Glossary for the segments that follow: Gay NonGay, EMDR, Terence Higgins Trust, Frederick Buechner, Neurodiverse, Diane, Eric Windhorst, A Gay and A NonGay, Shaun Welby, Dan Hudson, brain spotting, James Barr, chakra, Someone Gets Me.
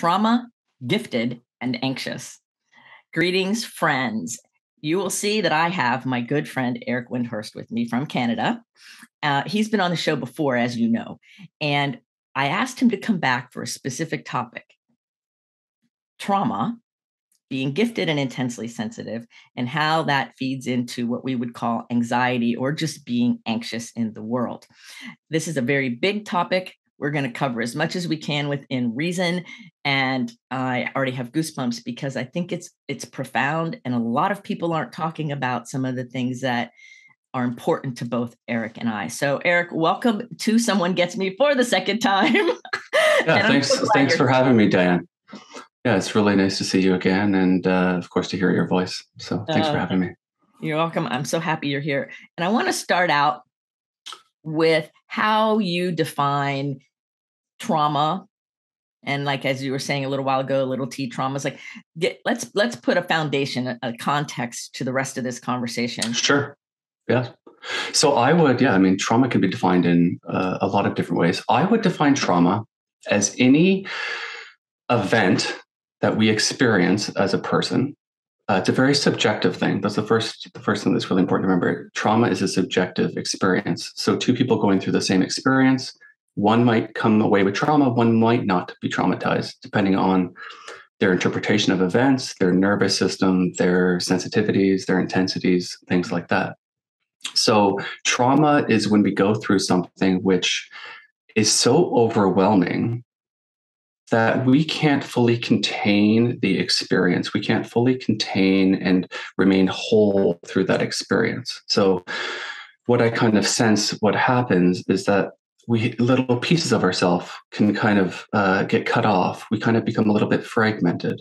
trauma, gifted, and anxious. Greetings, friends. You will see that I have my good friend, Eric Windhorst, with me from Canada. He's been on the show before, as you know, and I asked him to come back for a specific topic: trauma, being gifted and intensely sensitive, and how that feeds into what we would call anxiety or just being anxious in the world. This is a very big topic. We're going to cover as much as we can within reason. And I already have goosebumps because I think it's profound. And a lot of people aren't talking about some of the things that are important to both Eric and I. So Eric, welcome to Someone Gets Me for the second time. Yeah, thanks for having me, Diane. Yeah, it's really nice to see you again. And of course, to hear your voice. So thanks for having me. You're welcome. I'm so happy you're here. And I want to start out with how you define trauma. And like, as you were saying a little while ago, little T traumas, like let's put a foundation, a context to the rest of this conversation. Sure. Yeah. So trauma can be defined in a lot of different ways. I would define trauma as any event that we experience as a person. It's a very subjective thing. That's the first thing that's really important to remember. Trauma is a subjective experience. So two people going through the same experience, one might come away with trauma, one might not be traumatized, depending on their interpretation of events, their nervous system, their sensitivities, their intensities, things like that. So trauma is when we go through something which is so overwhelming that we can't fully contain the experience. We can't fully contain and remain whole through that experience. So what I kind of sense what happens is that little pieces of ourselves can kind of get cut off. We kind of become a little bit fragmented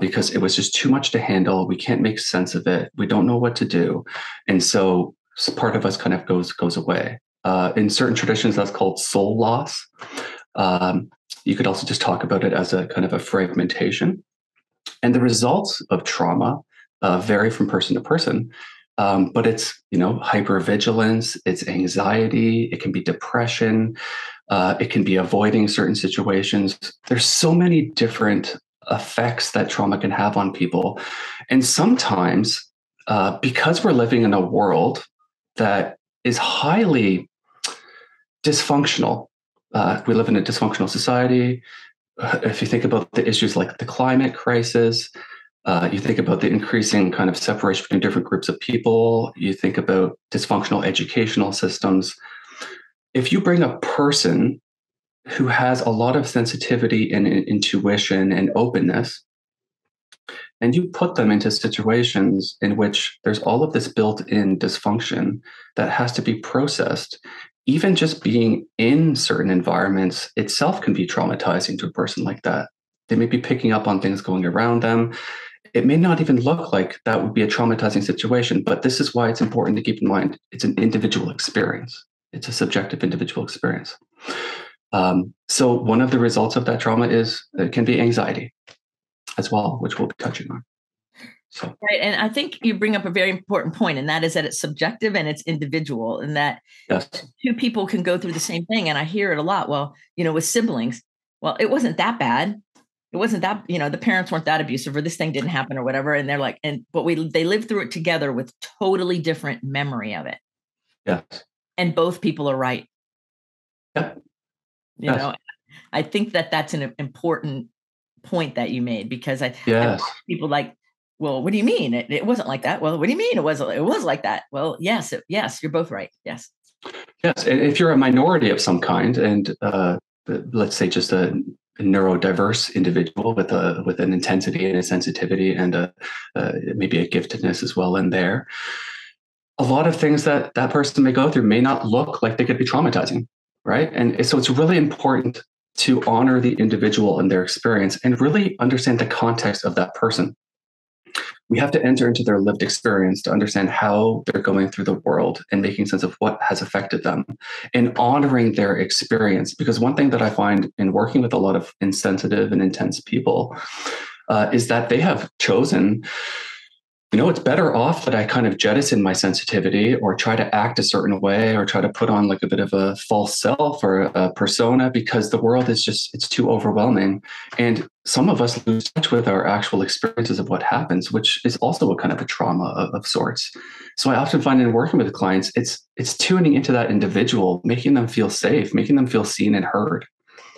because it was just too much to handle. We can't make sense of it. We don't know what to do. And so part of us kind of goes away. In certain traditions, that's called soul loss. You could also just talk about it as a kind of a fragmentation. And the results of trauma vary from person to person, but it's, hypervigilance, it's anxiety, it can be depression, it can be avoiding certain situations. There's so many different effects that trauma can have on people. And sometimes, because we're living in a world that is highly dysfunctional, we live in a dysfunctional society. If you think about the issues like the climate crisis, you think about the increasing kind of separation between different groups of people, you think about dysfunctional educational systems. If you bring a person who has a lot of sensitivity and intuition and openness, and you put them into situations in which there's all of this built-in dysfunction that has to be processed, even just being in certain environments itself can be traumatizing to a person like that. They may be picking up on things going around them. It may not even look like that would be a traumatizing situation, but this is why it's important to keep in mind. It's an individual experience. It's a subjective individual experience. So one of the results of that trauma is it can be anxiety as well, which we'll be touching on. So. Right. And I think you bring up a very important point, and that is that it's subjective and it's individual, and that yes. Two people can go through the same thing. And I hear it a lot. Well, with siblings, well, it wasn't that bad. It wasn't that, the parents weren't that abusive, or this thing didn't happen or whatever. And they're like, but they lived through it together with totally different memory of it. Yes. And both people are right. Yep. Yes. I think that's an important point that you made, because I people like, well, what do you mean? It wasn't like that. Well, what do you mean? It was like that. Well, yes. Yes. You're both right. Yes. Yes. And if you're a minority of some kind, and let's say just a neurodiverse individual with an intensity and a sensitivity and maybe a giftedness as well in there, a lot of things that person may go through may not look like they could be traumatizing. Right. And so it's really important to honor the individual and their experience and really understand the context of that person. We have to enter into their lived experience to understand how they're going through the world and making sense of what has affected them and honoring their experience. Because one thing that I find in working with a lot of insensitive and intense people is that they have chosen you know, it's better off that I kind of jettison my sensitivity or try to act a certain way or try to put on like a bit of a false self or a persona, because the world is just, it's too overwhelming. And some of us lose touch with our actual experiences of what happens, which is also a kind of a trauma of sorts. So I often find in working with clients, it's tuning into that individual, making them feel safe, making them feel seen and heard.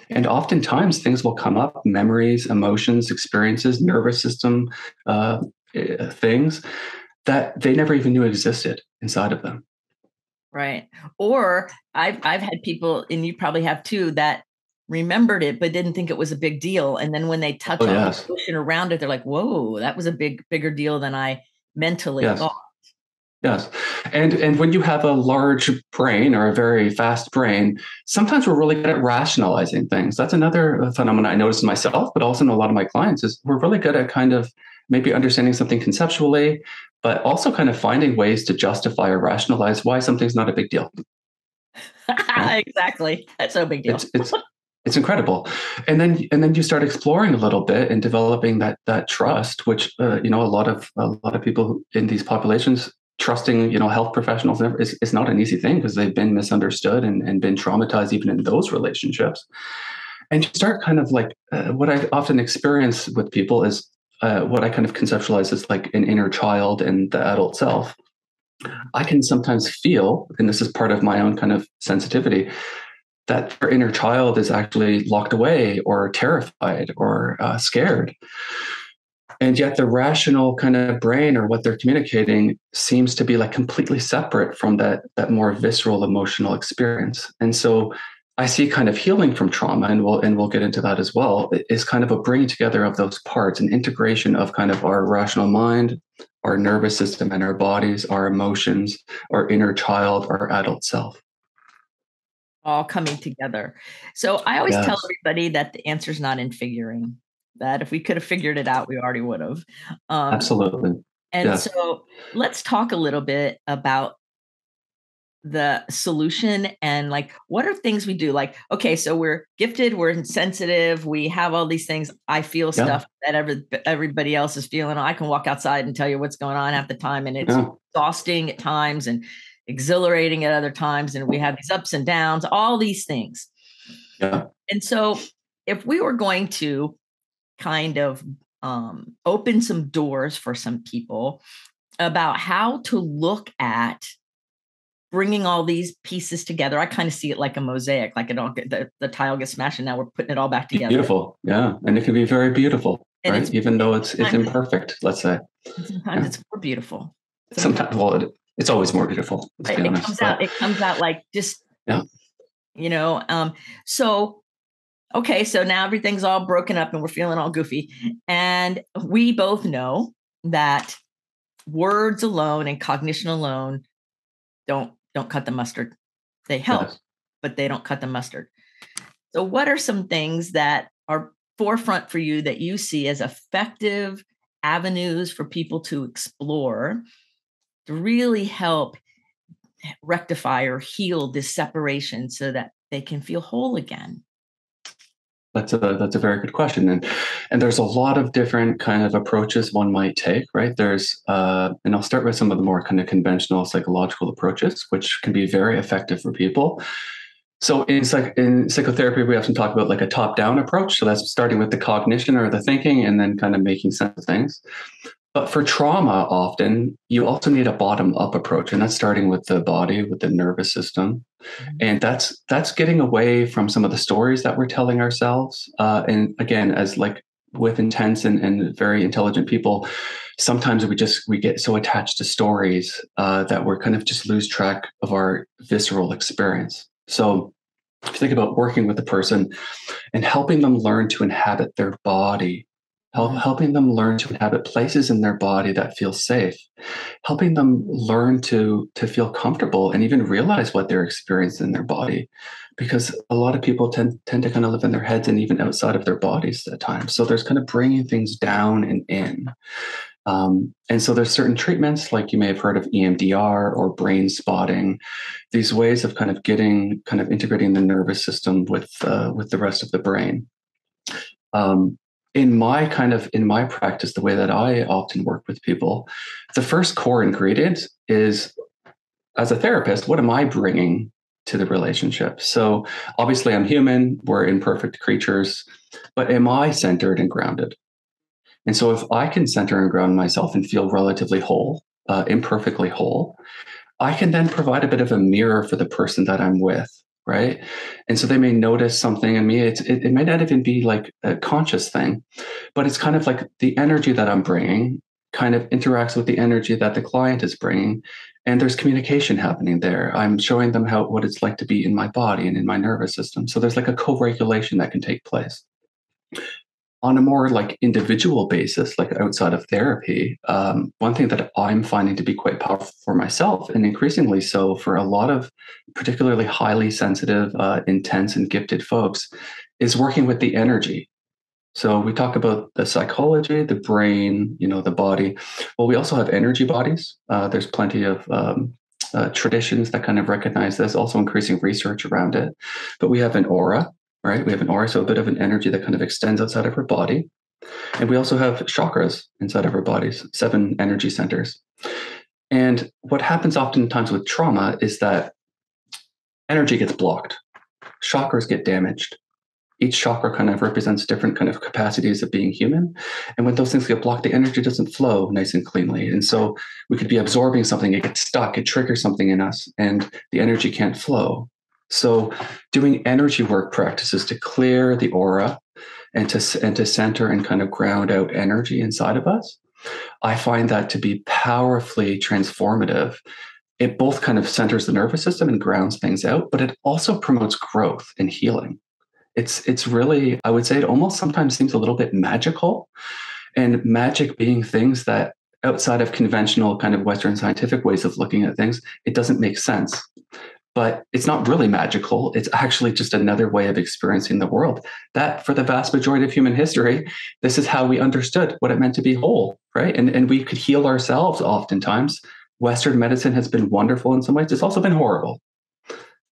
And oftentimes things will come up, memories, emotions, experiences, nervous system, things that they never even knew existed inside of them. Right. Or I've had people, and you probably have too, that remembered it, but didn't think it was a big deal. And then when they touch on the emotion around it, they're like, whoa, that was a bigger deal than I mentally thought. Yes. And when you have a large brain or a very fast brain, sometimes we're really good at rationalizing things. That's another phenomenon I noticed in myself, but also in a lot of my clients, is we're really good at kind of maybe understanding something conceptually, but also kind of finding ways to justify or rationalize why something's not a big deal. Right? Exactly. That's no big deal. It's incredible. And then you start exploring a little bit and developing that trust, which, you know, a lot of people in these populations, trusting, you know, health professionals is not an easy thing, because they've been misunderstood and been traumatized even in those relationships. And you start kind of like, what I often experience with people is, what I kind of conceptualize as like an inner child and the adult self. I can sometimes feel, and this is part of my own kind of sensitivity, that their inner child is actually locked away or terrified or scared. And yet the rational kind of brain or what they're communicating seems to be like completely separate from that more visceral emotional experience. And so I see kind of healing from trauma, and we'll get into that as well, is kind of a bringing together of those parts, an integration of kind of our rational mind, our nervous system and our bodies, our emotions, our inner child, our adult self. All coming together. So I always tell everybody that the answer is not in figuring. That if we could have figured it out, we already would have. Absolutely. And so let's talk a little bit about the solution and like, what are things we do? Like, okay, so we're gifted, we're sensitive, we have all these things. I feel stuff that everybody else is feeling. I can walk outside and tell you what's going on half the time. And it's exhausting at times and exhilarating at other times. And we have these ups and downs, all these things. Yeah. And so if we were going to kind of open some doors for some people about how to look at bringing all these pieces together. I kind of see it like a mosaic, like it all, the tile gets smashed and now we're putting it all back together. Beautiful. Yeah. And it can be very beautiful, and right? Even though it's imperfect, let's say. Sometimes it's more beautiful. Sometimes, well, it's always more beautiful. Right. It comes out, like just, you know, so, okay. So now everything's all broken up and we're feeling all goofy. And we both know that words alone and cognition alone don't cut the mustard. They help, but they don't cut the mustard. So what are some things that are forefront for you that you see as effective avenues for people to explore to really help rectify or heal this separation so that they can feel whole again? That's a very good question. And there's a lot of different kind of approaches one might take, right? There's, and I'll start with some of the more kind of conventional psychological approaches, which can be very effective for people. So in psychotherapy, we often talk about like a top-down approach. So that's starting with the cognition or the thinking and then kind of making sense of things. But for trauma, often you also need a bottom-up approach, and that's starting with the body, with the nervous system, and that's getting away from some of the stories that we're telling ourselves. And again, as like with intense and very intelligent people, sometimes we get so attached to stories that we're kind of just lose track of our visceral experience. So if you think about working with a person and helping them learn to inhabit their body. Helping them learn to inhabit places in their body that feel safe, helping them learn to feel comfortable and even realize what they're experiencing in their body, because a lot of people tend to kind of live in their heads and even outside of their bodies at times. So there's kind of bringing things down and in. And so there's certain treatments, like you may have heard of EMDR or brain spotting, these ways of kind of getting, kind of integrating the nervous system with the rest of the brain. In my practice, the way that I often work with people, the first core ingredient is, as a therapist, what am I bringing to the relationship? So obviously I'm human, we're imperfect creatures, but am I centered and grounded? And so if I can center and ground myself and feel relatively whole, imperfectly whole, I can then provide a bit of a mirror for the person that I'm with, right? And so they may notice something in me. It may not even be like a conscious thing, but it's kind of like the energy that I'm bringing kind of interacts with the energy that the client is bringing. And there's communication happening there. I'm showing them what it's like to be in my body and in my nervous system. So there's like a co-regulation that can take place. On a more like individual basis, like outside of therapy, one thing that I'm finding to be quite powerful for myself, and increasingly so for a lot of particularly highly sensitive, intense and gifted folks, is working with the energy. So we talk about the psychology, the brain, the body. Well, we also have energy bodies. There's plenty of traditions that kind of recognize this, also increasing research around it. But we have an aura, right? We have an aura, so a bit of an energy that kind of extends outside of our body. And we also have chakras inside of our bodies, 7 energy centers. And what happens oftentimes with trauma is that energy gets blocked, chakras get damaged. Each chakra kind of represents different kind of capacities of being human. And when those things get blocked, the energy doesn't flow nice and cleanly. And so we could be absorbing something, it gets stuck, it triggers something in us, and the energy can't flow. So doing energy work practices to clear the aura and to center and kind of ground out energy inside of us, I find that to be powerfully transformative. It both kind of centers the nervous system and grounds things out, but it also promotes growth and healing. It's really, I would say it almost sometimes seems a little bit magical, and magic being things that outside of conventional kind of Western scientific ways of looking at things, it doesn't make sense, but it's not really magical. It's actually just another way of experiencing the world that for the vast majority of human history, this is how we understood what it meant to be whole, right? And we could heal ourselves oftentimes. Western medicine has been wonderful in some ways. It's also been horrible.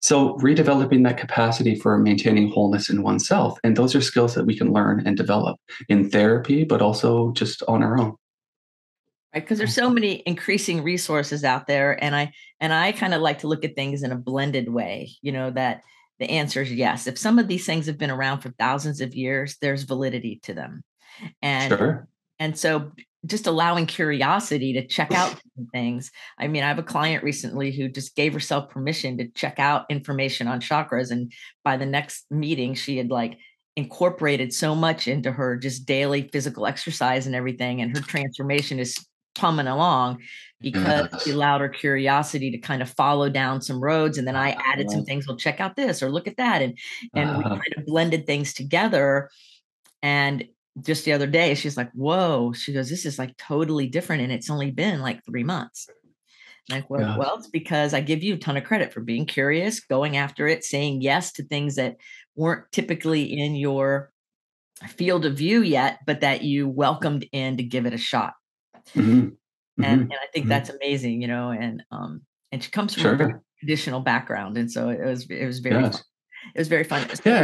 So redeveloping that capacity for maintaining wholeness in oneself. And those are skills that we can learn and develop in therapy, but also just on our own. Right, because there's so many increasing resources out there. And I kind of like to look at things in a blended way, that the answer is yes. If some of these things have been around for thousands of years, there's validity to them. And so just allowing curiosity to check out things. I mean, I have a client recently who just gave herself permission to check out information on chakras. And by the next meeting, she had like incorporated so much into her just daily physical exercise and everything. And her transformation is coming along because she allowed her curiosity to kind of follow down some roads. And then I added some things. Well, check out this or look at that. And we kind of blended things together. And just the other day, she's like, whoa, she goes, this is like totally different. And it's only been like 3 months. I'm like, well, it's because I give you a ton of credit for being curious, going after it, saying yes to things that weren't typically in your field of view yet, but that you welcomed in to give it a shot. Mm-hmm. And I think that's amazing, and she comes from a traditional background. And so it was very fun. It was very fun. Yeah.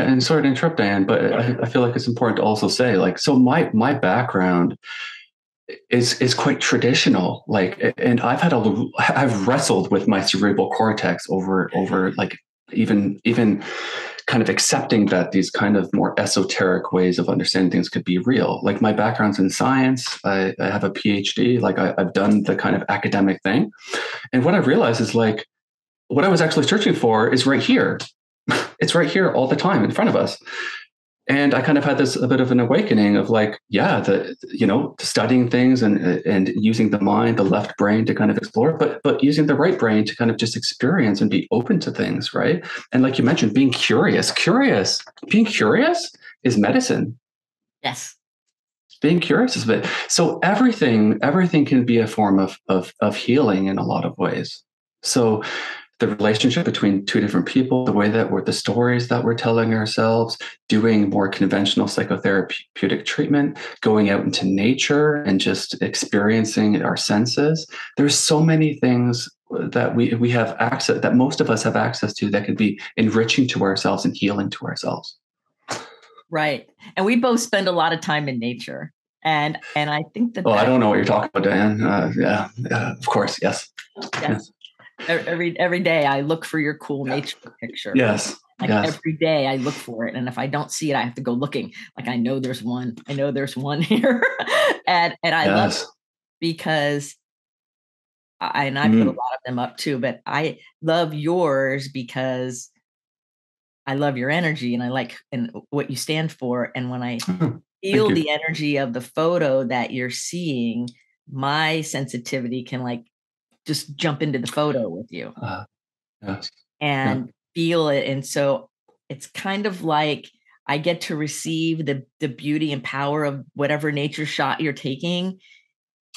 And sorry to interrupt, Diane, but I feel like it's important to also say, like, so my background is quite traditional. Like, and I've wrestled with my cerebral cortex over like even kind of accepting that these kind of more esoteric ways of understanding things could be real. Like my background's in science. I have a PhD, like I've done the kind of academic thing. And what I've realized is like, what I was actually searching for is right here. It's right here all the time in front of us. And I kind of had this a bit of an awakening of like, studying things and using the mind, the left brain to kind of explore, but using the right brain to kind of just experience and be open to things, right? And like you mentioned, being curious. Being curious is medicine. Yes. Being curious is it. So everything can be a form of healing in a lot of ways. So the relationship between two different people, the way that the stories that we're telling ourselves, doing more conventional psychotherapeutic treatment, going out into nature and just experiencing our senses. There's so many things that we have access, that most of us have access to, that could be enriching to ourselves and healing to ourselves. Right. And we both spend a lot of time in nature. And I think that... Well, I don't know what you're talking about, Diane. Of course. Yes. Every day I look for your cool nature picture. Yes. Every day I look for it. And if I don't see it, I have to go looking. Like, I know there's one. I know there's one here. and I love it because... I put a lot of them up too, but I love yours because I love your energy and I like and what you stand for. And when I feel the energy of the photo that you're seeing, my sensitivity can like just jump into the photo with you and feel it. And so it's kind of like I get to receive the beauty and power of whatever nature shot you're taking.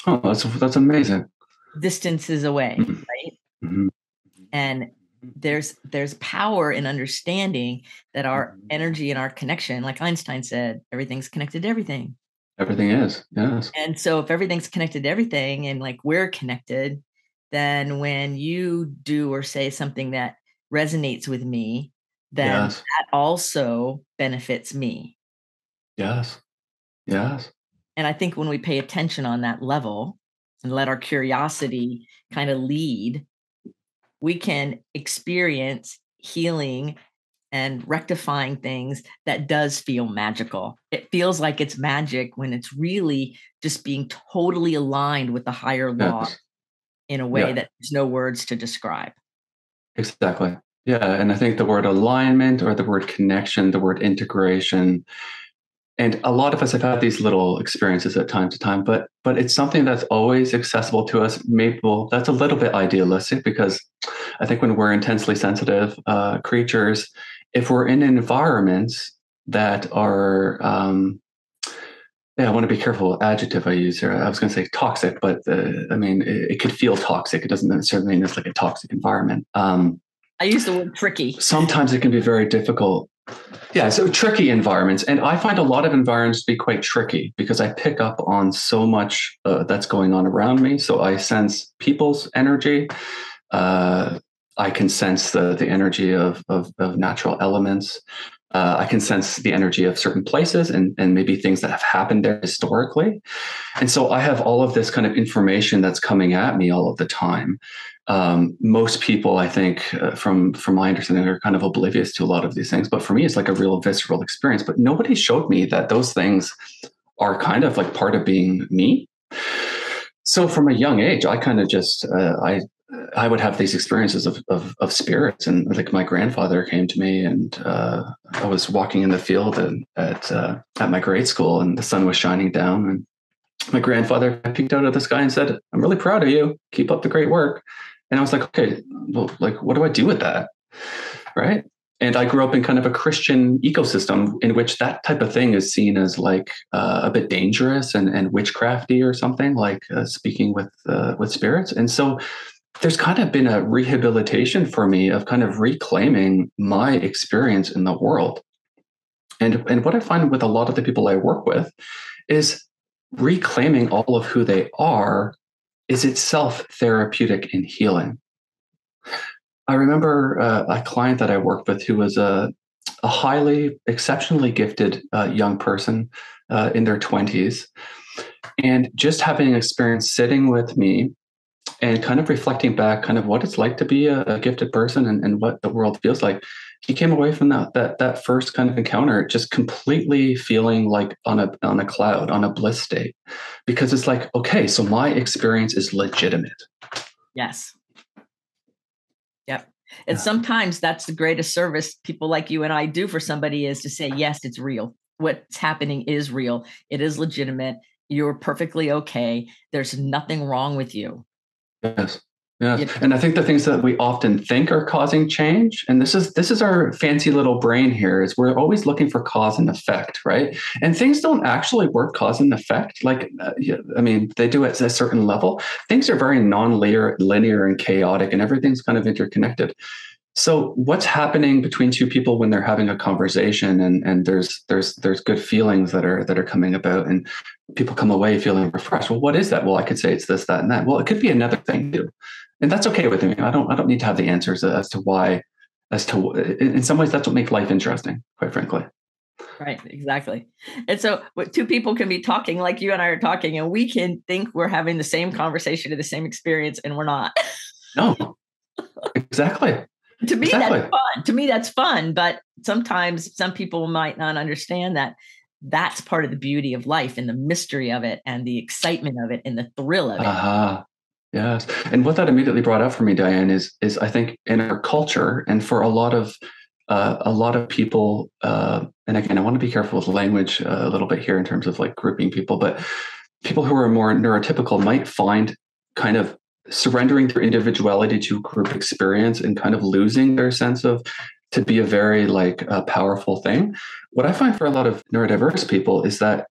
Oh, that's amazing. Distances away, right? Mm-hmm. And there's power in understanding that our energy and our connection, like Einstein said, everything's connected to everything. Everything is, yes. And so if everything's connected to everything and like we're connected, then when you do or say something that resonates with me, then that also benefits me. Yes. And I think when we pay attention on that level, and let our curiosity kind of lead, we can experience healing and rectifying things that does feel magical. It feels like it's magic when it's really just being totally aligned with the higher law in a way that there's no words to describe. Exactly. Yeah. And I think the word alignment or the word connection, the word integration, and a lot of us have had these little experiences at time to time, but it's something that's always accessible to us. Maybe that's a little bit idealistic because I think when we're intensely sensitive creatures, if we're in environments that are, I want to be careful what adjective I use here. I was going to say toxic, but it could feel toxic. It doesn't necessarily mean it's like a toxic environment. I use the word tricky. Sometimes it can be very difficult. Yeah, so tricky environments. And I find a lot of environments to be quite tricky because I pick up on so much that's going on around me. So I sense people's energy. I can sense the energy of natural elements. I can sense the energy of certain places and maybe things that have happened there historically. And so I have all of this kind of information that's coming at me all of the time. Most people, I think, from my understanding, are kind of oblivious to a lot of these things. But for me, it's like a real visceral experience. But nobody showed me that those things are kind of like part of being me. So from a young age, I kind of just I would have these experiences of spirits. And like my grandfather came to me and I was walking in the field and at my grade school and the sun was shining down. And my grandfather peeked out at the sky and said, "I'm really proud of you. Keep up the great work." And I was like, okay, well, like, what do I do with that? Right. And I grew up in kind of a Christian ecosystem in which that type of thing is seen as like a bit dangerous and witchcrafty or something, like speaking with spirits. And so there's kind of been a rehabilitation for me of kind of reclaiming my experience in the world. And what I find with a lot of the people I work with is reclaiming all of who they are is itself therapeutic and healing. I remember a client that I worked with who was a highly, exceptionally gifted young person in their 20s. And just having an experience sitting with me and kind of reflecting back kind of what it's like to be a gifted person and what the world feels like, he came away from that first kind of encounter just completely feeling like on a cloud, on a bliss state, because it's like, okay, so my experience is legitimate. Yes. Yep. And sometimes that's the greatest service people like you and I do for somebody is to say, yes, it's real. What's happening is real. It is legitimate. You're perfectly okay. There's nothing wrong with you. Yes. And I think the things that we often think are causing change, and this is our fancy little brain here, is we're always looking for cause and effect, right? And things don't actually work cause and effect. Like, they do at a certain level. Things are very non-linear and chaotic, and everything's kind of interconnected. So what's happening between two people when they're having a conversation and there's good feelings that are coming about and people come away feeling refreshed? Well, what is that? Well, I could say it's this, that, and that. Well, it could be another thing too. And that's okay with me. I don't need to have the answers as to why, in some ways that's what makes life interesting, quite frankly. Right, exactly. And so two people can be talking like you and I are talking, and we can think we're having the same conversation or the same experience, and we're not. No, exactly. To me, that's fun. To me, that's fun. But sometimes some people might not understand that that's part of the beauty of life and the mystery of it and the excitement of it and the thrill of it. Yes. And what that immediately brought up for me, Diane, is I think in our culture and for a lot of people, and again, I want to be careful with language a little bit here in terms of like grouping people, but people who are more neurotypical might find kind of surrendering their individuality to group experience and kind of losing their sense of to be a very powerful thing. What I find for a lot of neurodiverse people is that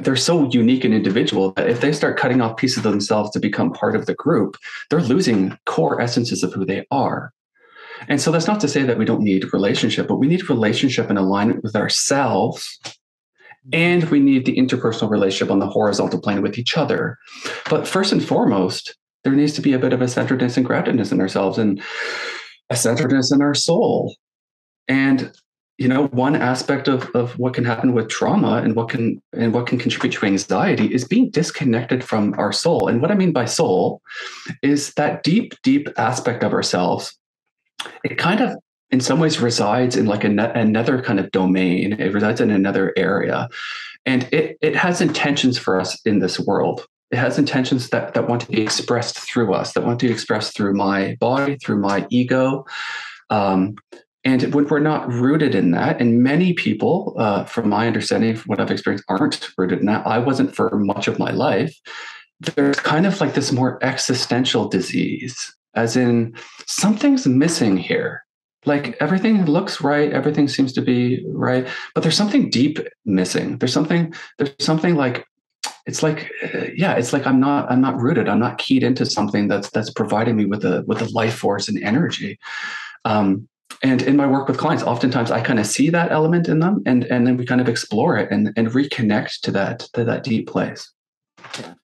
they're so unique and individual that if they start cutting off pieces of themselves to become part of the group, they're losing core essences of who they are. And so that's not to say that we don't need relationship, but we need relationship and alignment with ourselves. And we need the interpersonal relationship on the horizontal plane with each other. But first and foremost, there needs to be a bit of a centeredness and groundedness in ourselves and a centeredness in our soul. And, you know, one aspect of what can happen with trauma and what can contribute to anxiety is being disconnected from our soul. And what I mean by soul is that deep, deep aspect of ourselves. It kind of, in some ways, resides in another kind of domain. It resides in another area. And it has intentions for us in this world. It has intentions that want to be expressed through us, that want to be expressed through my body, through my ego. And when we're not rooted in that, and many people, from my understanding, from what I've experienced, aren't rooted in that. I wasn't for much of my life. There's kind of like this more existential disease, as in something's missing here. Like everything looks right, everything seems to be right, but there's something deep missing. There's something like, it's like, yeah, it's like I'm not rooted. I'm not keyed into something that's providing me with a life force and energy. And in my work with clients, oftentimes I kind of see that element in them, and then we kind of explore it and reconnect to that deep place. Yeah.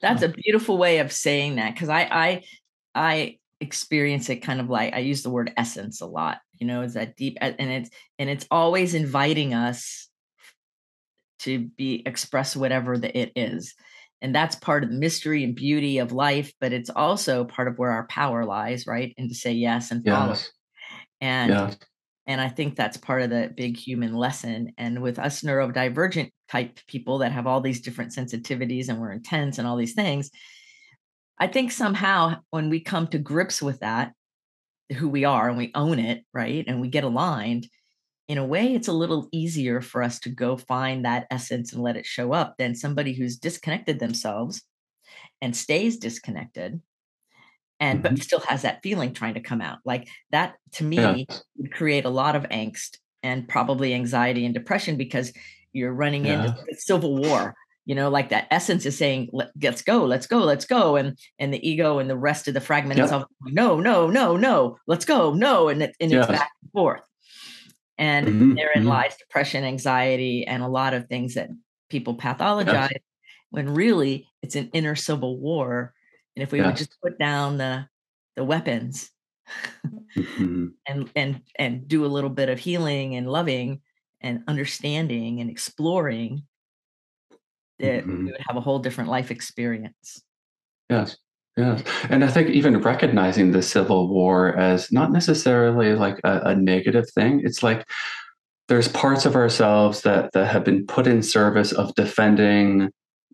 That's a beautiful way of saying that, because I experience it kind of like, I use the word essence a lot. You know, it's that deep, and it's always inviting us to be express whatever that it is. And that's part of the mystery and beauty of life, but it's also part of where our power lies, right? And to say yes and follow. Yes. And, yes. And I think that's part of the big human lesson. And with us neurodivergent type people that have all these different sensitivities and we're intense and all these things, I think somehow when we come to grips with that, who we are, and we own it, right? And we get aligned, in a way, it's a little easier for us to go find that essence and let it show up than somebody who's disconnected themselves and stays disconnected and but still has that feeling trying to come out. Like that, to me, would create a lot of angst and probably anxiety and depression, because you're running into the civil war. You know, like that essence is saying, let's go, let's go, let's go. And the ego and the rest of the fragment itself, no, let's go, no. And it's back and forth. And therein lies depression, anxiety, and a lot of things that people pathologize when really it's an inner civil war. And if we would just put down the weapons and do a little bit of healing and loving and understanding and exploring, that we would have a whole different life experience. Yes. Yeah. And I think even recognizing the Civil War as not necessarily like a negative thing. It's like there's parts of ourselves that have been put in service of defending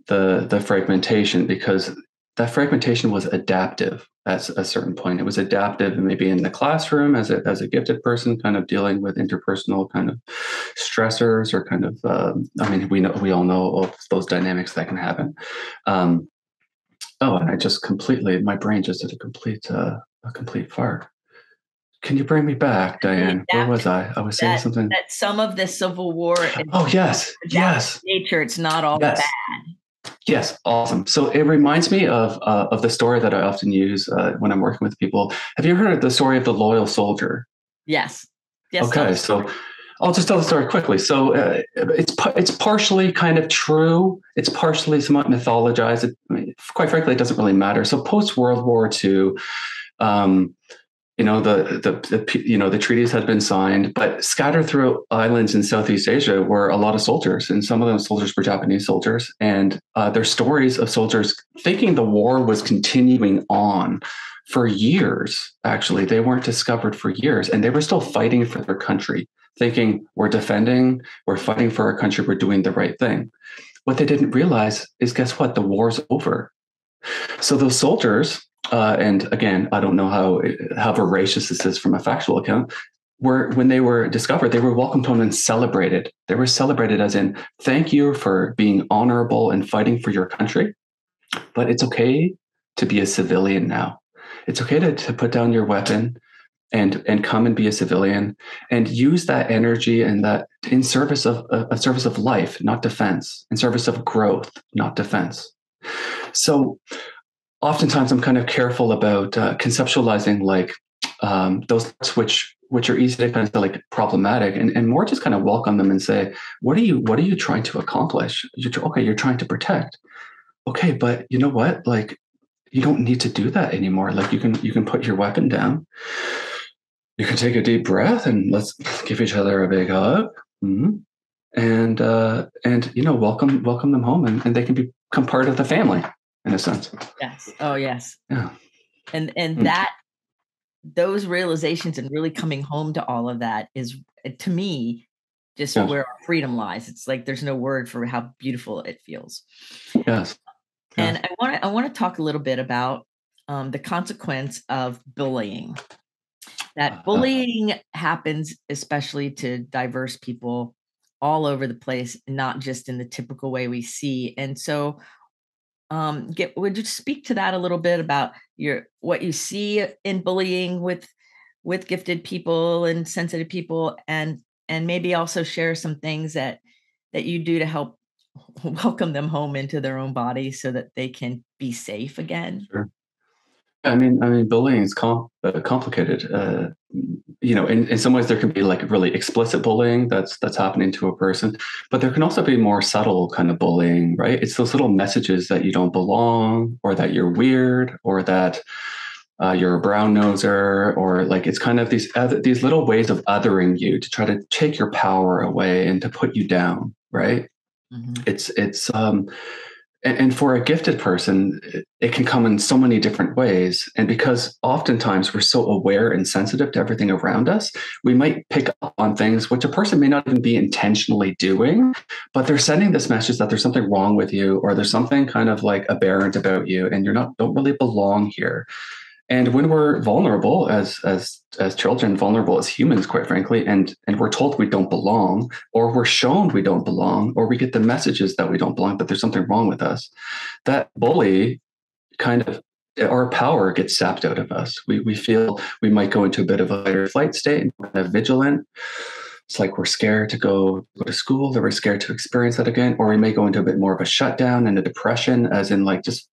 the fragmentation, because that fragmentation was adaptive at a certain point. It was adaptive maybe in the classroom as a gifted person kind of dealing with interpersonal kind of stressors or kind of, we all know all those dynamics that can happen. Oh, and I just my brain just did a complete fart. Can you bring me back, Diane? Where was I? I was saying something. That some of the Civil War. Oh, yes. Nature, it's not all bad. Yes, awesome. So it reminds me of the story that I often use when I'm working with people. Have you heard of the story of the loyal soldier? Yes. Okay, so I'll just tell the story quickly. So it's partially kind of true. It's partially somewhat mythologized. Quite frankly, it doesn't really matter. So post World War II, You know, the treaties had been signed, but scattered through islands in Southeast Asia were a lot of soldiers, and some of those soldiers were Japanese soldiers, and their stories of soldiers thinking the war was continuing on for years. Actually, they weren't discovered for years, and they were still fighting for their country, thinking we're defending, we're fighting for our country, we're doing the right thing. What they didn't realize is, guess what? The war's over. So those soldiers, and again, I don't know how voracious this is from a factual account, when they were discovered, they were welcomed home and celebrated. They were celebrated as in, thank you for being honorable and fighting for your country, but it's okay to be a civilian now. It's okay to put down your weapon and come and be a civilian and use that energy and that in service of a service of life, not defense, in service of growth, not defense. So oftentimes, I'm kind of careful about conceptualizing like those which are easy to kind of say like problematic, and more just kind of welcome them and say, what are you trying to accomplish? You're trying to protect. Okay, but you know what? Like, you don't need to do that anymore. Like, you can put your weapon down. You can take a deep breath and let's give each other a big hug. Mm-hmm. And you know, welcome them home, and they can become part of the family. In a sense. Yes. Oh, yes. Yeah. And that, those realizations and really coming home to all of that is, to me, just yes. where our freedom lies. It's like, there's no word for how beautiful it feels. Yes. And yes. I want to talk a little bit about the consequence of bullying. That bullying happens, especially to diverse people all over the place, not just in the typical way we see. And so would you speak to that a little bit about what you see in bullying with gifted people and sensitive people, and maybe also share some things that you do to help welcome them home into their own body so that they can be safe again? Sure. I mean, bullying is complicated. You know, in some ways there can be like really explicit bullying that's happening to a person, but there can also be more subtle kind of bullying, right? It's those little messages that you don't belong, or that you're weird, or that you're a brown noser, or like, it's kind of these little ways of othering you to try to take your power away and to put you down, right? Mm-hmm. And for a gifted person, it can come in so many different ways. And because oftentimes we're so aware and sensitive to everything around us, we might pick up on things which a person may not even be intentionally doing, but they're sending this message that there's something wrong with you, or there's something kind of like aberrant about you, and don't really belong here. And when we're vulnerable as children, vulnerable as humans, quite frankly, and we're told we don't belong, or we're shown we don't belong, or we get the messages that we don't belong, that there's something wrong with us, that bully kind of, our power gets sapped out of us. We feel we might go into a bit of a fight or flight state and kind of vigilant. It's like we're scared to go to school, or we're scared to experience that again, or we may go into a bit more of a shutdown and a depression, as in like just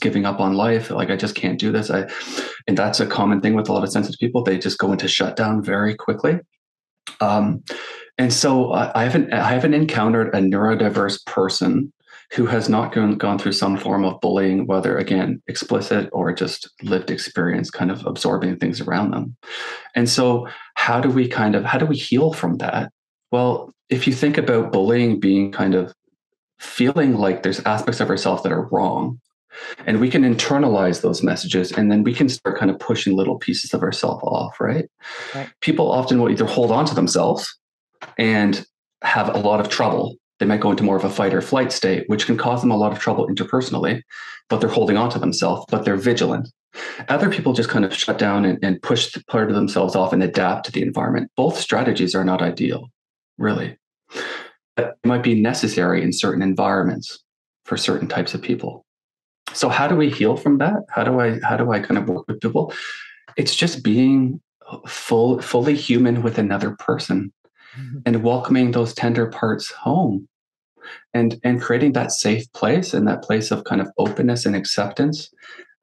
giving up on life. Like, I just can't do this. And that's a common thing with a lot of sensitive people. They just go into shutdown very quickly. And so I haven't encountered a neurodiverse person who has not gone through some form of bullying, whether, again, explicit or just lived experience, kind of absorbing things around them. And so how do we heal from that? Well, if you think about bullying being kind of feeling like there's aspects of ourselves that are wrong, and we can internalize those messages, and then we can start kind of pushing little pieces of ourselves off, right? People often will either hold on to themselves and have a lot of trouble. They might go into more of a fight or flight state, which can cause them a lot of trouble interpersonally, but they're holding on to themselves, but they're vigilant. Other people just kind of shut down and push the part of themselves off and adapt to the environment. Both strategies are not ideal, really, but it might be necessary in certain environments for certain types of people. So how do we heal from that? How do I kind of work with people? It's just being fully human with another person. And welcoming those tender parts home, and creating that safe place and that place of kind of openness and acceptance.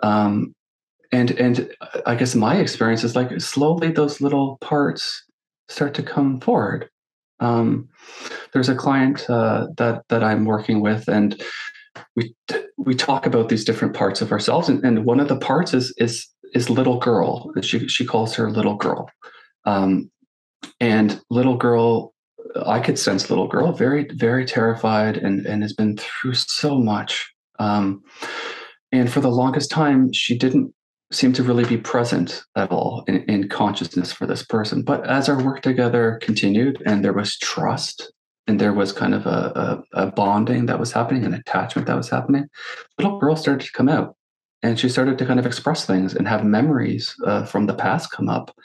And I guess my experience is like slowly those little parts start to come forward. There's a client that I'm working with, and we talk about these different parts of ourselves, and one of the parts is is little girl. She calls her little girl. And little girl, I could sense little girl, very, very terrified and has been through so much. And for the longest time, she didn't seem to really be present at all in consciousness for this person. But as our work together continued and there was trust and there was kind of a bonding that was happening, an attachment that was happening, little girl started to come out and she started to kind of express things and have memories from the past come up.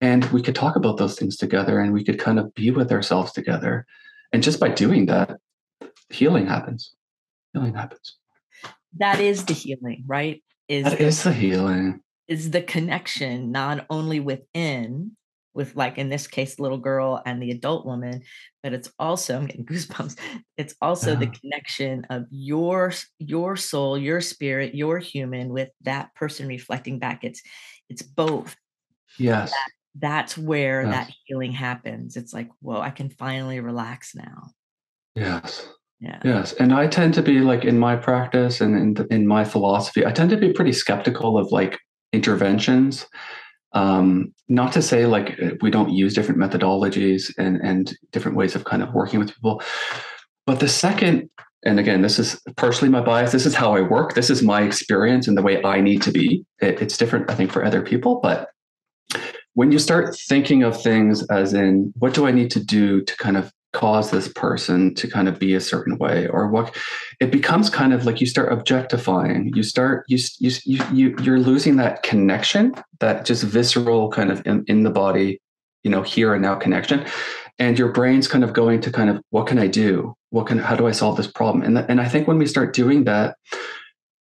And we could talk about those things together and we could kind of be with ourselves together. And just by doing that, healing happens. Healing happens. That is the healing, right? That is the healing. Is the connection not only within, with like in this case, little girl and the adult woman, but it's also, I'm getting goosebumps, it's also the connection of your soul, your spirit, your human with that person reflecting back. It's both. Yes. That's where that healing happens. It's like, whoa, I can finally relax now. Yes. Yeah. Yes. And I tend to be like in my practice and in my philosophy, I tend to be pretty skeptical of like interventions. Not to say like we don't use different methodologies and different ways of kind of working with people. But the second, and again, this is partially my bias. This is how I work. This is my experience and the way I need to be. It's different, I think, for other people. But when you start thinking of things as in, what do I need to do to kind of cause this person to kind of be a certain way, or what, it becomes kind of like you start objectifying, you're losing that connection, that just visceral kind of in the body, you know, here and now connection. And your brain's kind of going to kind of, what can I do? How do I solve this problem? And I think when we start doing that,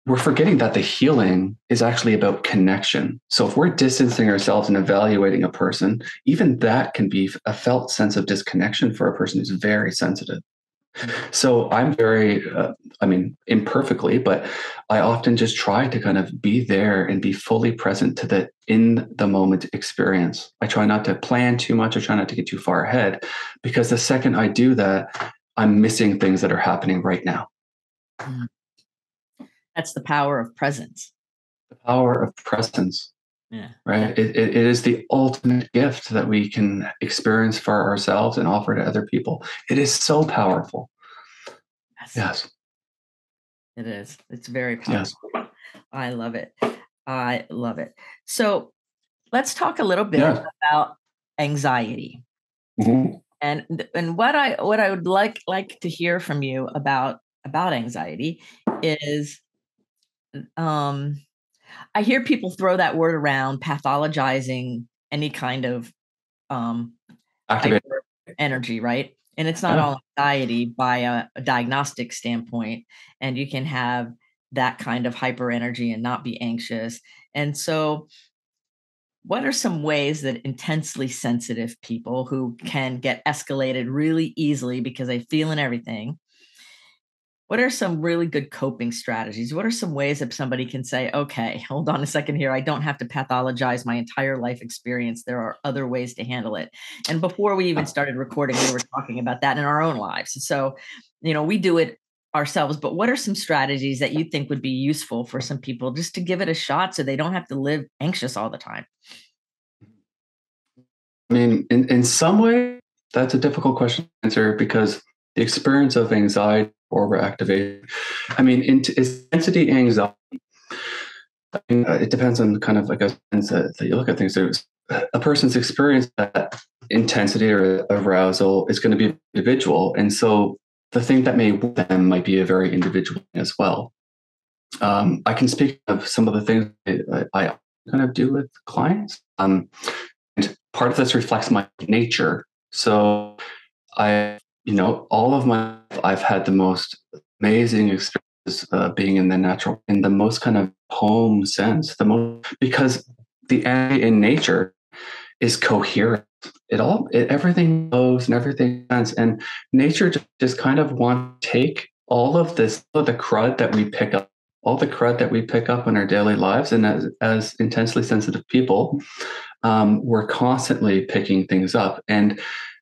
we're forgetting that the healing is actually about connection. So if we're distancing ourselves and evaluating a person, even that can be a felt sense of disconnection for a person who's very sensitive. So I'm very, imperfectly, but I often just try to kind of be there and be fully present to the in the moment experience. I try not to plan too much. I try not to get too far ahead, because the second I do that, I'm missing things that are happening right now. Mm. That's the power of presence. The power of presence. Yeah. Right. It is the ultimate gift that we can experience for ourselves and offer to other people. It is so powerful. Yes. It is. It's very powerful. Yes. I love it. So let's talk a little bit about anxiety. Mm-hmm. And what I would like to hear from you about anxiety is, I hear people throw that word around, pathologizing any kind of energy, right? And it's not all anxiety by a diagnostic standpoint. And you can have that kind of hyper energy and not be anxious. And so what are some ways that intensely sensitive people who can get escalated really easily because they feel in everything, what are some really good coping strategies? What are some ways that somebody can say, okay, hold on a second here. I don't have to pathologize my entire life experience. There are other ways to handle it. And before we even started recording, we were talking about that in our own lives. So, you know, we do it ourselves, but what are some strategies that you think would be useful for some people just to give it a shot so they don't have to live anxious all the time? I mean, in some way, that's a difficult question to answer, because the experience of anxiety or overactivation, I mean, intensity anxiety, I mean, it depends on kind of, like I said, that you look at things. There's a person's experience, that intensity or arousal is going to be individual. And so the thing that may work them might be a very individual thing as well. I can speak of some of the things I kind of do with clients. And part of this reflects my nature. So all of my life, I've had the most amazing experiences being in the natural, in the most kind of home sense, because the energy in nature is coherent. Everything flows and everything sense. And nature just kind of wants to take all of this, all the crud that we pick up in our daily lives. And as intensely sensitive people, we're constantly picking things up. And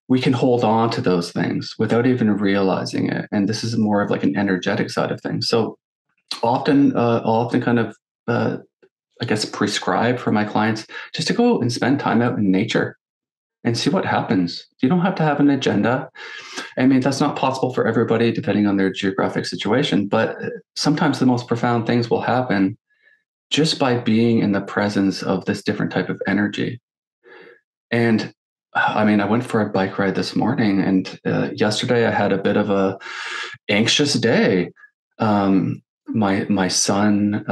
we can hold on to those things without even realizing it. And this is more of like an energetic side of things. So often kind of I guess, prescribe for my clients, just to go and spend time out in nature and see what happens. You don't have to have an agenda. I mean, that's not possible for everybody, depending on their geographic situation, but sometimes the most profound things will happen just by being in the presence of this different type of energy. And I mean, I went for a bike ride this morning, and yesterday I had a bit of a anxious day. My son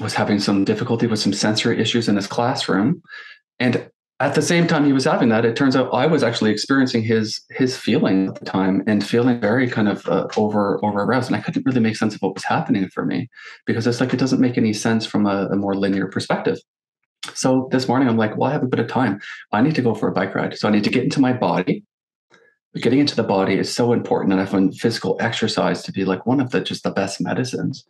was having some difficulty with some sensory issues in his classroom. And at the same time he was having that, it turns out I was actually experiencing his feeling at the time and feeling very kind of over-aroused. And I couldn't really make sense of what was happening for me, because it's like, it doesn't make any sense from a more linear perspective. So this morning I'm like, well, I have a bit of time. I need to go for a bike ride. So I need to get into my body. But getting into the body is so important, and I find physical exercise to be like one of the just the best medicines.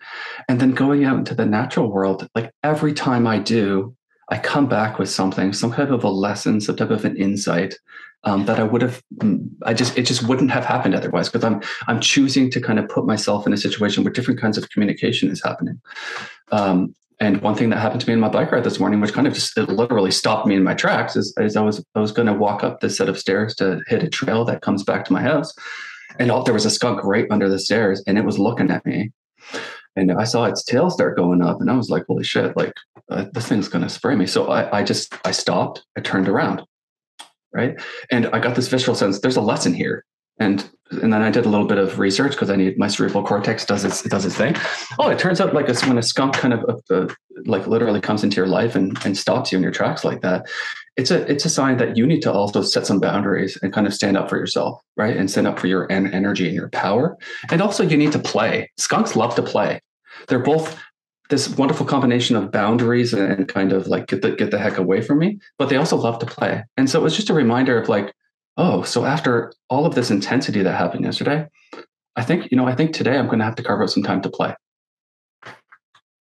And then going out into the natural world, like every time I do, I come back with something, some type of a lesson, some type of an insight that I would have, it just wouldn't have happened otherwise, because I'm choosing to kind of put myself in a situation where different kinds of communication is happening. And one thing that happened to me in my bike ride this morning, which kind of just literally stopped me in my tracks, is I was going to walk up this set of stairs to hit a trail that comes back to my house. And there was a skunk right under the stairs, and it was looking at me. And I saw its tail start going up, and I was like, holy shit, like this thing's going to spray me. So I stopped, I turned around, right? And I got this visceral sense, there's a lesson here. And then I did a little bit of research, because I need my cerebral cortex does its thing. Oh, it turns out like when a skunk kind of like literally comes into your life and stops you in your tracks like that, it's a sign that you need to also set some boundaries and kind of stand up for yourself, right? And stand up for your energy and your power. And also you need to play. Skunks love to play. They're both this wonderful combination of boundaries and kind of like get the heck away from me, but they also love to play. And so it was just a reminder of like, oh, so after all of this intensity that happened yesterday, I think today I'm going to have to carve out some time to play.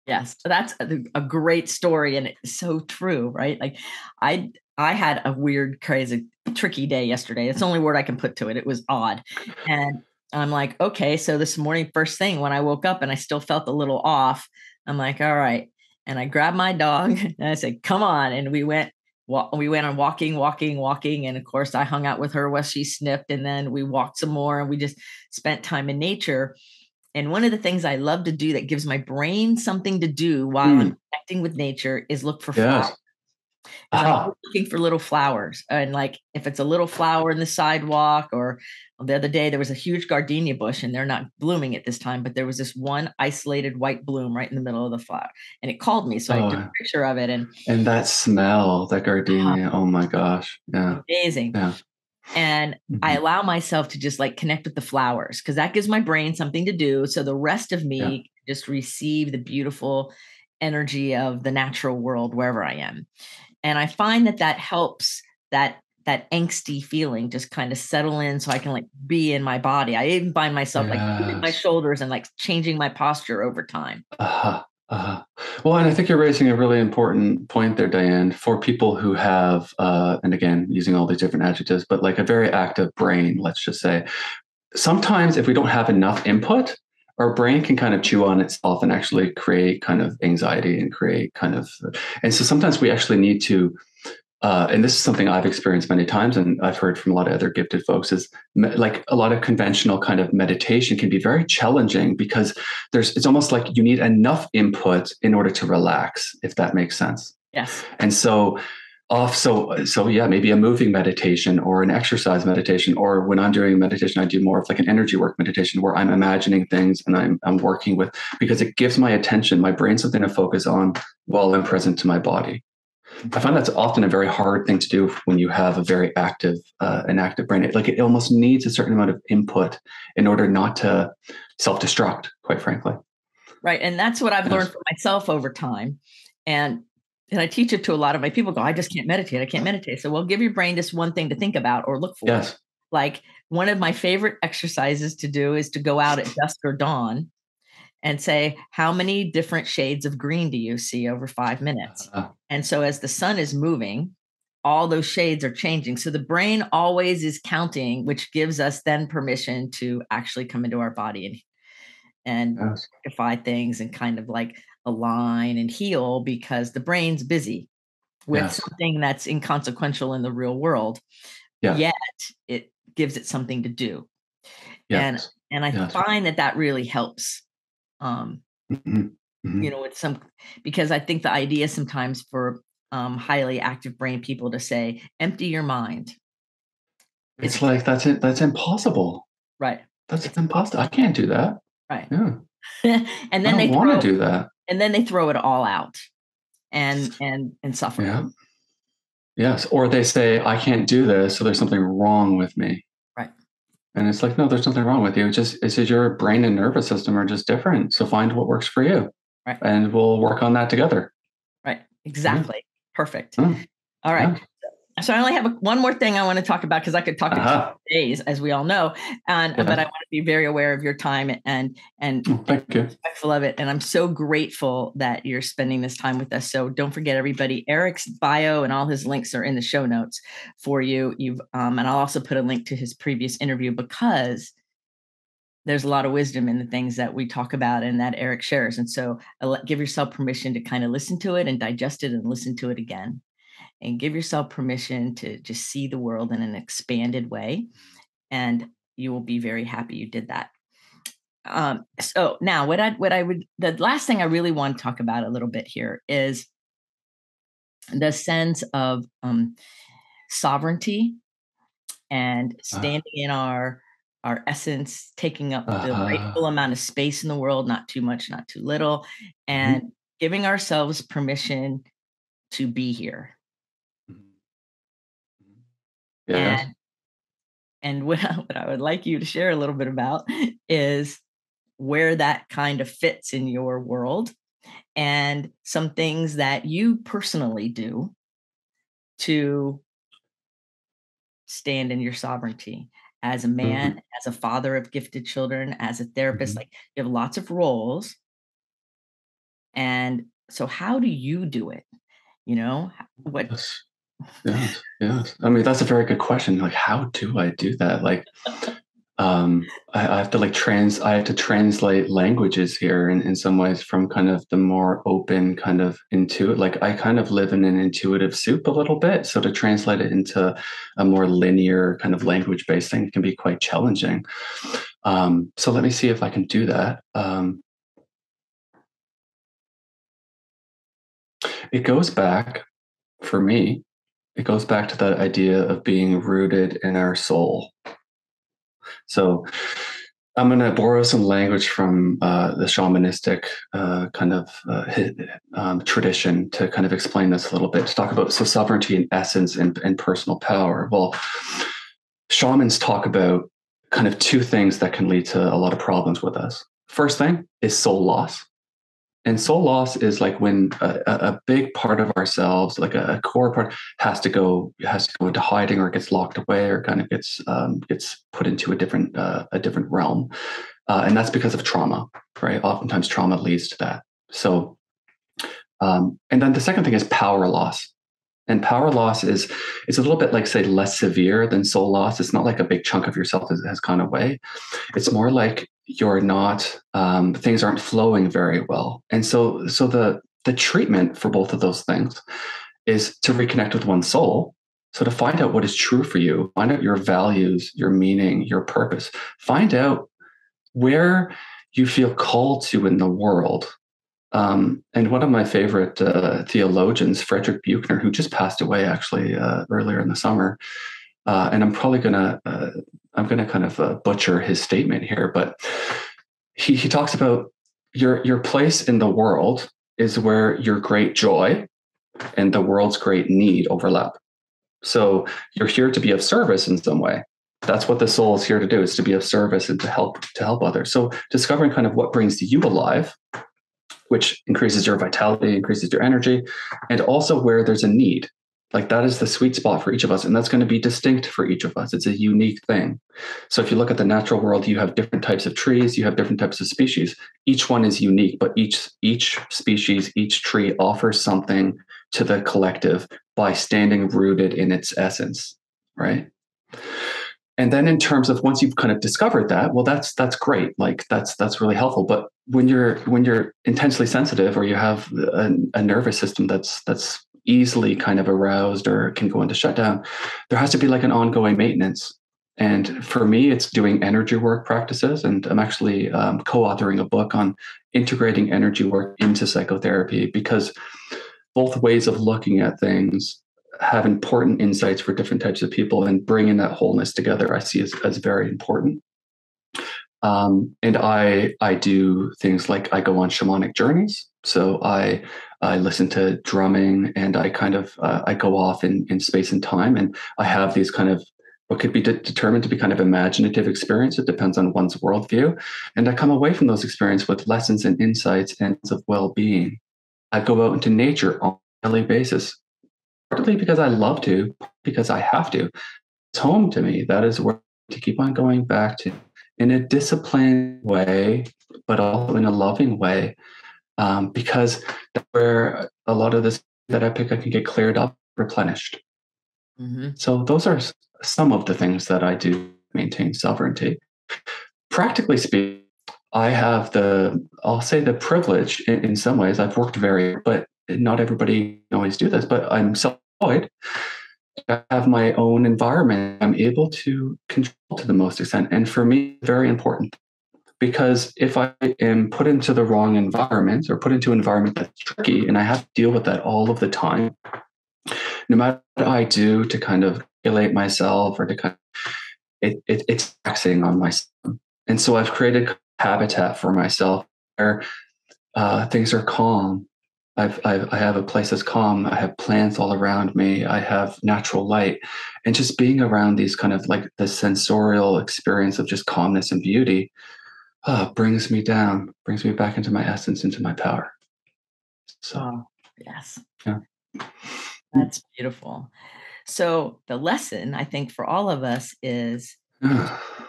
Yes, that's a great story, and it's so true, right? Like I had a weird, crazy, tricky day yesterday. It's the only word I can put to it. It was odd. And I'm like, okay, so this morning, first thing when I woke up and I still felt a little off, I'm like, all right. And I grabbed my dog and I said, come on. And we went on walking. And of course I hung out with her while she sniffed, and then we walked some more, and we just spent time in nature. And one of the things I love to do that gives my brain something to do while I'm connecting with nature is look for flowers. I'm looking for little flowers. And like, if it's a little flower in the sidewalk, or the other day there was a huge gardenia bush, and they're not blooming at this time, but there was this one isolated white bloom right in the middle of the flower, and it called me. So I took a picture of it. And that smell, that gardenia. Oh my gosh. Yeah. Amazing. Yeah. And I allow myself to just like connect with the flowers, because that gives my brain something to do. So the rest of me can just receive the beautiful energy of the natural world, wherever I am. And I find that helps that angsty feeling just kind of settle in, so I can like be in my body. I even find myself like moving my shoulders and like changing my posture over time. Well, and I think you're raising a really important point there, Diane, for people who have, and again, using all these different adjectives, but like a very active brain, let's just say. Sometimes if we don't have enough input, our brain can kind of chew on itself and actually create kind of anxiety and create kind of, and so sometimes we actually need to, and this is something I've experienced many times, and I've heard from a lot of other gifted folks, is like a lot of conventional kind of meditation can be very challenging, because it's almost like you need enough input in order to relax, if that makes sense. Yes. And so maybe a moving meditation or an exercise meditation, or when I'm doing meditation, I do more of like an energy work meditation where I'm imagining things and I'm working with, because it gives my attention, my brain something to focus on while I'm present to my body. I find that's often a very hard thing to do when you have a very active, an active brain. It almost needs a certain amount of input in order not to self-destruct, quite frankly. Right. And that's what I've learned for myself over time. And I teach it to a lot of my people. Go, I just can't meditate. I can't meditate. So, well, give your brain just one thing to think about or look for. Yes. Like one of my favorite exercises to do is to go out at dusk or dawn and say, how many different shades of green do you see over 5 minutes? And so as the sun is moving, all those shades are changing. So the brain always is counting, which gives us then permission to actually come into our body and defy things and kind of like align and heal because the brain's busy with something that's inconsequential in the real world, yet it gives it something to do. Yes. And I find that really helps, you know, with some, because I think the idea sometimes for highly active brain people to say, empty your mind. It's like, that's impossible. Right. That's impossible. I can't do that. Right. Yeah. And then they want to do that. And then they throw it all out and suffer. Yeah. Yes. Or they say, I can't do this, so there's something wrong with me. Right. And it's like, no, there's nothing wrong with you. It's just your brain and nervous system are just different. So find what works for you. Right. And we'll work on that together. Right. Exactly. Yeah. Perfect. Yeah. All right. Yeah. So I only have one more thing I want to talk about, because I could talk for days, as we all know, but I want to be very aware of your time and respectful of it. And I'm so grateful that you're spending this time with us. So don't forget, everybody, Eric's bio and all his links are in the show notes for you. And I'll also put a link to his previous interview, because there's a lot of wisdom in the things that we talk about and that Eric shares. And so give yourself permission to kind of listen to it and digest it and listen to it again. And give yourself permission to just see the world in an expanded way. And you will be very happy you did that. So now the last thing I really want to talk about a little bit here is the sense of sovereignty and standing in our essence, taking up the rightful amount of space in the world, not too much, not too little, and giving ourselves permission to be here. Yeah. And what I would like you to share a little bit about is where that kind of fits in your world and some things that you personally do to stand in your sovereignty as a man, as a father of gifted children, as a therapist. Like, you have lots of roles. And so how do you do it? You know, what... Yes. Yes. Yes. I mean, that's a very good question. Like, how do I do that? Like, I have to translate languages here in some ways from kind of the more open kind of intuitive, like I kind of live in an intuitive soup a little bit. So to translate it into a more linear kind of language based thing can be quite challenging. So let me see if I can do that. It goes back for me. It goes back to that idea of being rooted in our soul. So I'm going to borrow some language from the shamanistic tradition to kind of explain this a little bit, to talk about sovereignty and essence and personal power. Well, shamans talk about kind of two things that can lead to a lot of problems with us. First thing is soul loss. And soul loss is like when a big part of ourselves, like a core part, has to go into hiding, or gets locked away, or kind of gets put into a different realm, and that's because of trauma, right? Oftentimes, trauma leads to that. So, and then the second thing is power loss. And power loss is a little bit like, say, less severe than soul loss. It's not like a big chunk of yourself has gone away. It's more like you're not, things aren't flowing very well. And so the treatment for both of those things is to reconnect with one's soul. So to find out what is true for you, find out your values, your meaning, your purpose, find out where you feel called to in the world. And one of my favorite theologians, Frederick Buechner, who just passed away actually earlier in the summer, and I'm probably gonna butcher his statement here, but he talks about your place in the world is where your great joy and the world's great need overlap. So you're here to be of service in some way. That's what the soul is here to do, is to be of service and to help others. So discovering kind of what brings you alive, which increases your vitality, increases your energy, and also where there's a need. Like, that is the sweet spot for each of us. And that's going to be distinct for each of us. It's a unique thing. So if you look at the natural world, you have different types of trees, you have different types of species. Each one is unique, but each species, each tree offers something to the collective by standing rooted in its essence, right? And then in terms of, once you've kind of discovered that, well, that's great. Like that's really helpful. But when you're intensely sensitive, or you have a nervous system that's easily kind of aroused or can go into shutdown, there has to be like an ongoing maintenance. And for me, it's doing energy work practices. And I'm actually co-authoring a book on integrating energy work into psychotherapy, because both ways of looking at things have important insights for different types of people, and bringing that wholeness together I see as very important. And I do things like I go on shamanic journeys. So I listen to drumming, and I kind of I go off in space and time, and I have these kind of what could be determined to be kind of imaginative experience. It depends on one's worldview. And I come away from those experiences with lessons and insights and of well-being. I go out into nature on a daily basis, partly because I love to, because I have to. It's home to me. That is where to keep on going back to, in a disciplined way, but also in a loving way, because that's where a lot of this that I pick, I can get cleared up, replenished. Mm-hmm. So those are some of the things that I do to maintain sovereignty. Practically speaking, I have I'll say the privilege in some ways. I've worked very, but not everybody can always do this, but I'm self-employed. I have my own environment. I'm able to control to the most extent. And for me, very important, because if I am put into the wrong environment, or put into an environment that's tricky, and I have to deal with that all of the time, no matter what I do to kind of regulate myself, or to kind of, it's taxing on myself. And so I've created habitat for myself where things are calm. I have a place that's calm. I have plants all around me. I have natural light, and just being around these kind of like the sensorial experience of just calmness and beauty brings me down, brings me back into my essence, into my power. So yes, yeah. That's beautiful. So the lesson, I think, for all of us is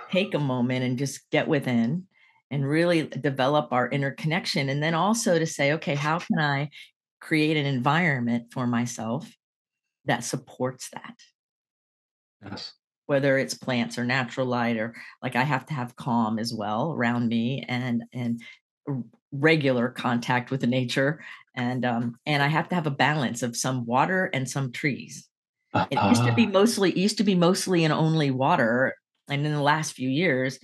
take a moment and just get within and really develop our inner connection. And then also to say, okay, how can I create an environment for myself that supports that? Yes. Whether it's plants or natural light, or like I have to have calm as well around me, and regular contact with nature. And I have to have a balance of some water and some trees. It used to be mostly and only water. And in the last few years,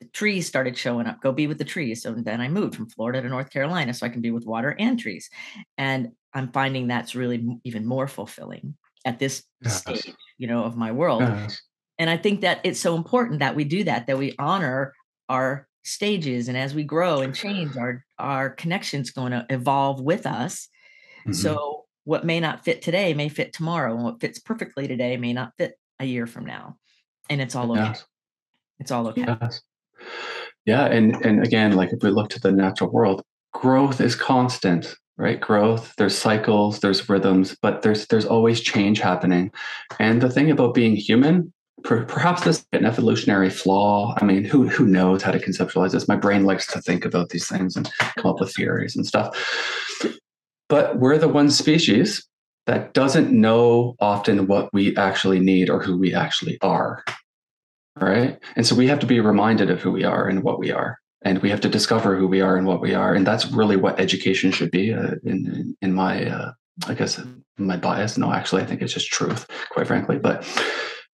the trees started showing up. Go be with the trees. So then I moved from Florida to North Carolina so I can be with water and trees. And I'm finding that's really even more fulfilling at this stage, of my world. Yes. And I think that it's so important that we do that we honor our stages. And as we grow and change, our connection's going to evolve with us. Mm-hmm. So what may not fit today may fit tomorrow. And what fits perfectly today may not fit a year from now. And it's all okay. Yes. It's all okay. Yes. Yeah. And again, like if we look to the natural world, growth is constant, right? Growth, there's cycles, there's rhythms, but there's always change happening. And the thing about being human, perhaps this is an evolutionary flaw. I mean, who knows how to conceptualize this? My brain likes to think about these things and come up with theories and stuff. But we're the one species that doesn't know often what we actually need or who we actually are. Right. And so we have to be reminded of who we are and what we are, and we have to discover who we are and what we are. And that's really what education should be in my, I guess, my bias. No, actually, I think it's just truth, quite frankly, but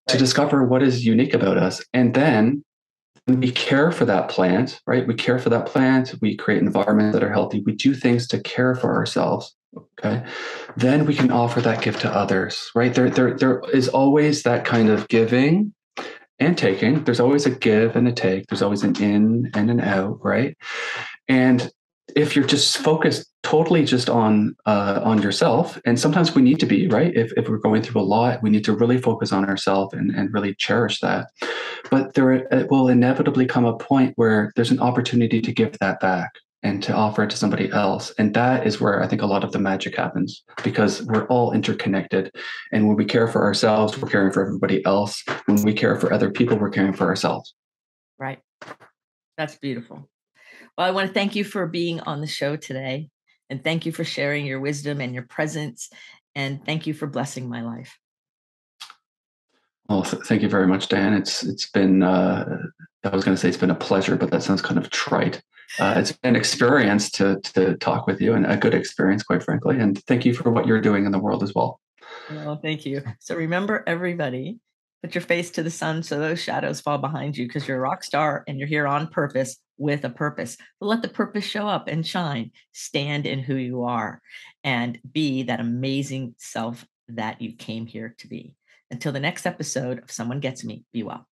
to discover what is unique about us. And then we care for that plant, right? We care for that plant. We create environments that are healthy. We do things to care for ourselves. Okay. Then we can offer that gift to others, right? There is always that kind of giving and taking. There's always a give and a take. There's always an in and an out, right? And if you're just focused totally just on yourself, and sometimes we need to be, right? If we're going through a lot, we need to really focus on ourselves and really cherish that. But it will inevitably come a point where there's an opportunity to give that back and to offer it to somebody else. And that is where I think a lot of the magic happens, because we're all interconnected. And when we care for ourselves, we're caring for everybody else. When we care for other people, we're caring for ourselves. Right. That's beautiful. Well, I want to thank you for being on the show today. And thank you for sharing your wisdom and your presence. And thank you for blessing my life. Well, thank you very much, Diane. It's been, I was going to say it's been a pleasure, but that sounds kind of trite. It's been an experience to talk with you, and a good experience, quite frankly. And thank you for what you're doing in the world as well. Well, thank you. So remember, everybody, put your face to the sun so those shadows fall behind you, because you're a rock star and you're here on purpose with a purpose. But let the purpose show up and shine. Stand in who you are and be that amazing self that you came here to be. Until the next episode of Someone Gets Me, be well.